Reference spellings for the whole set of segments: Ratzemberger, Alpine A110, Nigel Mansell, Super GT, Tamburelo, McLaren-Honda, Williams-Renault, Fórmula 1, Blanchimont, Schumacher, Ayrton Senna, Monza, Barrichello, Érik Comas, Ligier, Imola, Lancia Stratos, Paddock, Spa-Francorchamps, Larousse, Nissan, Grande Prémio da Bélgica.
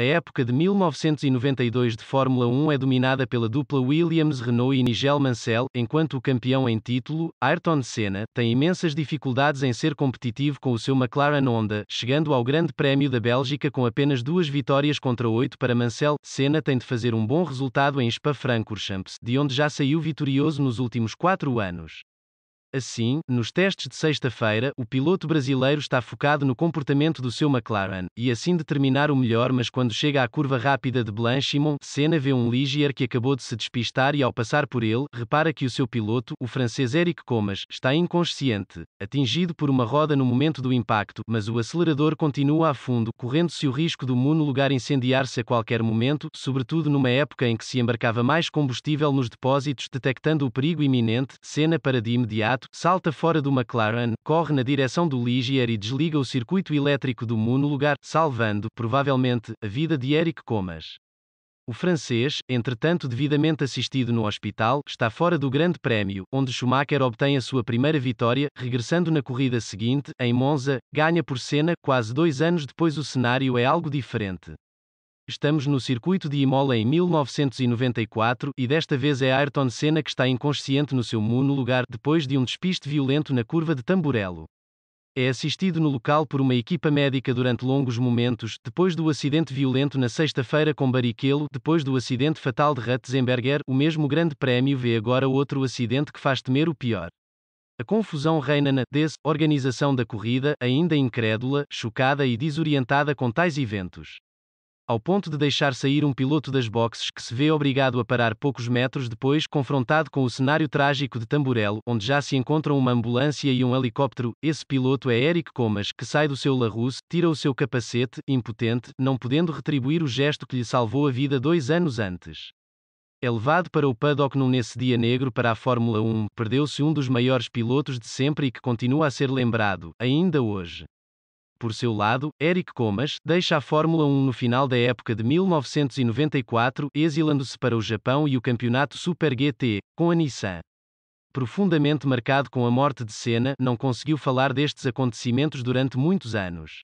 A época de 1992 de Fórmula 1 é dominada pela dupla Williams-Renault e Nigel Mansell, enquanto o campeão em título, Ayrton Senna, tem imensas dificuldades em ser competitivo com o seu McLaren-Honda, chegando ao Grande Prémio da Bélgica com apenas 2 vitórias contra 8 para Mansell. Senna tem de fazer um bom resultado em Spa-Francorchamps, de onde já saiu vitorioso nos últimos 4 anos. Assim, nos testes de sexta-feira, o piloto brasileiro está focado no comportamento do seu McLaren, e assim determinar o melhor, mas quando chega à curva rápida de Blanchimont, Senna vê um Ligier que acabou de se despistar e ao passar por ele, repara que o seu piloto, o francês Érik Comas, está inconsciente, atingido por uma roda no momento do impacto, mas o acelerador continua a fundo, correndo-se o risco do monolugar incendiar-se a qualquer momento, sobretudo numa época em que se embarcava mais combustível nos depósitos. Detectando o perigo iminente, Senna para de imediato, salta fora do McLaren, corre na direção do Ligier e desliga o circuito elétrico do monolugar, salvando, provavelmente, a vida de Érik Comas. O francês, entretanto devidamente assistido no hospital, está fora do Grande Prémio, onde Schumacher obtém a sua primeira vitória, regressando na corrida seguinte, em Monza, ganha por Senna. Quase 2 anos depois o cenário é algo diferente. Estamos no circuito de Imola em 1994 e desta vez é Ayrton Senna que está inconsciente no seu monolugar depois de um despiste violento na curva de Tamburelo. É assistido no local por uma equipa médica durante longos momentos, depois do acidente violento na sexta-feira com Barrichello, depois do acidente fatal de Ratzemberger, o mesmo Grande Prémio vê agora outro acidente que faz temer o pior. A confusão reina na organização da corrida, ainda incrédula, chocada e desorientada com tais eventos, ao ponto de deixar sair um piloto das boxes que se vê obrigado a parar poucos metros depois, confrontado com o cenário trágico de Tamburelo, onde já se encontram uma ambulância e um helicóptero. Esse piloto é Érik Comas, que sai do seu Larousse, tira o seu capacete, impotente, não podendo retribuir o gesto que lhe salvou a vida 2 anos antes. É levado para o Paddock nesse dia negro para a Fórmula 1, perdeu-se um dos maiores pilotos de sempre e que continua a ser lembrado, ainda hoje. Por seu lado, Érik Comas deixa a Fórmula 1 no final da época de 1994, exilando-se para o Japão e o campeonato Super GT, com a Nissan. Profundamente marcado com a morte de Senna, não conseguiu falar destes acontecimentos durante muitos anos.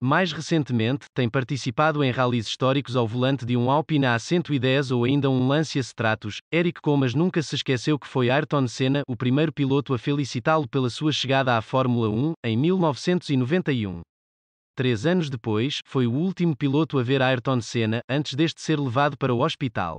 Mais recentemente, tem participado em rallies históricos ao volante de um Alpine A110 ou ainda um Lancia Stratos. Érik Comas nunca se esqueceu que foi Ayrton Senna o primeiro piloto a felicitá-lo pela sua chegada à Fórmula 1, em 1991. 3 anos depois, foi o último piloto a ver Ayrton Senna, antes deste ser levado para o hospital.